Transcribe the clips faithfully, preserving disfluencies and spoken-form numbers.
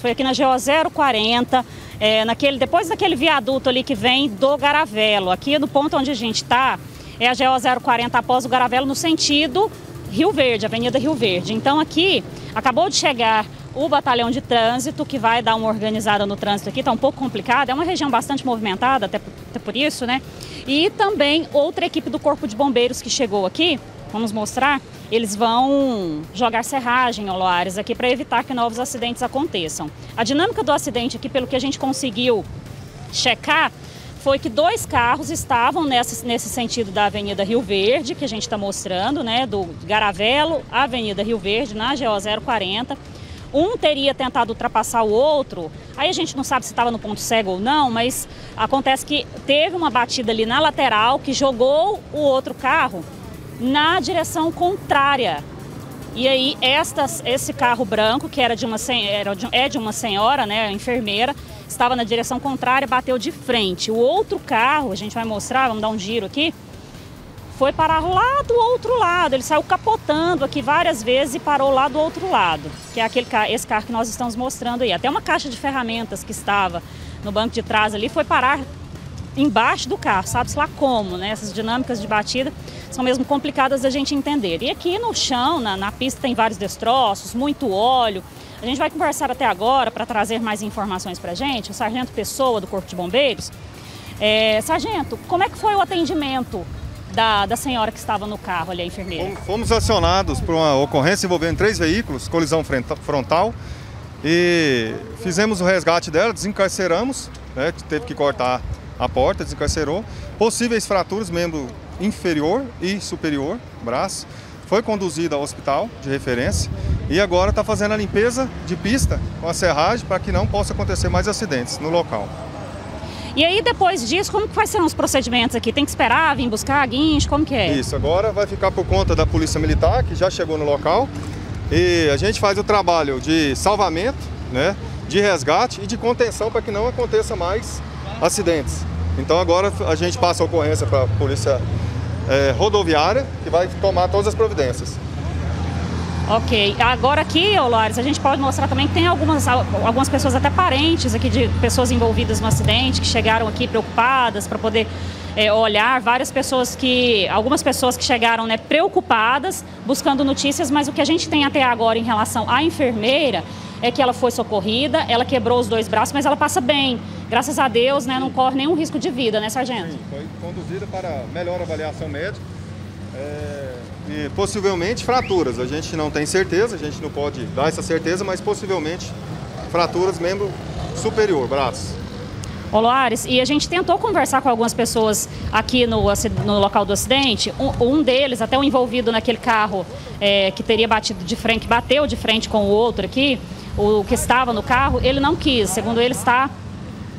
Foi aqui na G O zero quarenta, é, naquele, depois daquele viaduto ali que vem do Garavelo. Aqui no ponto onde a gente está, é a G O zero quarenta após o Garavelo, no sentido Rio Verde, Avenida Rio Verde. Então aqui acabou de chegar o batalhão de trânsito, que vai dar uma organizada no trânsito aqui. Está um pouco complicado, é uma região bastante movimentada, até por, até por isso, né? E também outra equipe do Corpo de Bombeiros que chegou aqui, vamos mostrar. Eles vão jogar serragem ao Loares aqui para evitar que novos acidentes aconteçam. A dinâmica do acidente aqui, pelo que a gente conseguiu checar, foi que dois carros estavam nessa, nesse sentido da Avenida Rio Verde, que a gente está mostrando, né, do Garavelo à Avenida Rio Verde, na G O zero quarenta. Um teria tentado ultrapassar o outro, aí a gente não sabe se estava no ponto cego ou não, mas acontece que teve uma batida ali na lateral que jogou o outro carro na direção contrária. E aí estas, esse carro branco, que era de uma, era de, é de uma senhora, né, enfermeira, estava na direção contrária, bateu de frente. O outro carro, a gente vai mostrar, vamos dar um giro aqui, foi parar lá do outro lado. Ele saiu capotando aqui várias vezes e parou lá do outro lado, que é aquele, esse carro que nós estamos mostrando aí. Até uma caixa de ferramentas que estava no banco de trás ali foi parar embaixo do carro, sabe-se lá como, né? Essas dinâmicas de batida são mesmo complicadas da gente entender. E aqui no chão, na, na pista, tem vários destroços, muito óleo. A gente vai conversar até agora para trazer mais informações para a gente. O Sargento Pessoa, do Corpo de Bombeiros. É, sargento, como é que foi o atendimento Da, da senhora que estava no carro ali, a enfermeira? Fomos acionados por uma ocorrência envolvendo três veículos, colisão frontal, e fizemos o resgate dela, desencarceramos, né, teve que cortar a porta, desencarcerou. Possíveis fraturas, membro inferior e superior, braço. Foi conduzida ao hospital de referência e agora está fazendo a limpeza de pista com a serragem para que não possa acontecer mais acidentes no local. E aí, depois disso, como que vai ser os procedimentos aqui? Tem que esperar, vir buscar, guincho, como que é? Isso, agora vai ficar por conta da Polícia Militar, que já chegou no local. E a gente faz o trabalho de salvamento, né, de resgate e de contenção para que não aconteça mais acidentes. Então agora a gente passa a ocorrência para a Polícia é, Rodoviária, que vai tomar todas as providências. Ok, agora aqui, Loares, a gente pode mostrar também que tem algumas, algumas pessoas, até parentes aqui de pessoas envolvidas no acidente, que chegaram aqui preocupadas para poder é, olhar. Várias pessoas que, algumas pessoas que chegaram, né, preocupadas, buscando notícias, mas o que a gente tem até agora em relação à enfermeira é que ela foi socorrida, ela quebrou os dois braços, mas ela passa bem. Graças a Deus, né, não corre nenhum risco de vida, né, sargento? Sim, foi conduzida para melhor avaliação médica. É... E possivelmente fraturas, a gente não tem certeza, a gente não pode dar essa certeza, mas possivelmente fraturas, membro superior, braço. Ô Loares, e a gente tentou conversar com algumas pessoas aqui no, no local do acidente, um, um deles, até o envolvido naquele carro é, que teria batido de frente, que bateu de frente com o outro aqui, o que estava no carro, ele não quis, segundo ele está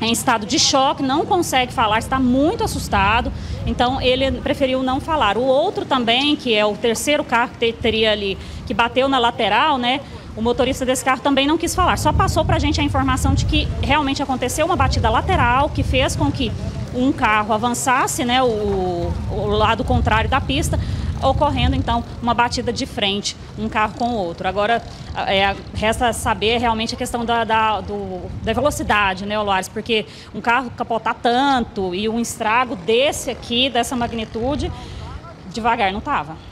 em estado de choque, não consegue falar, está muito assustado, então ele preferiu não falar. O outro também, que é o terceiro carro que teria ali, que bateu na lateral, né, o motorista desse carro também não quis falar, só passou pra gente a informação de que realmente aconteceu uma batida lateral, que fez com que um carro avançasse, né, o, o lado contrário da pista, ocorrendo então uma batida de frente, um carro com o outro. Agora é, resta saber realmente a questão da, da, do, da velocidade, né, Loares? Porque um carro capotar tanto e um estrago desse aqui, dessa magnitude, devagar não estava.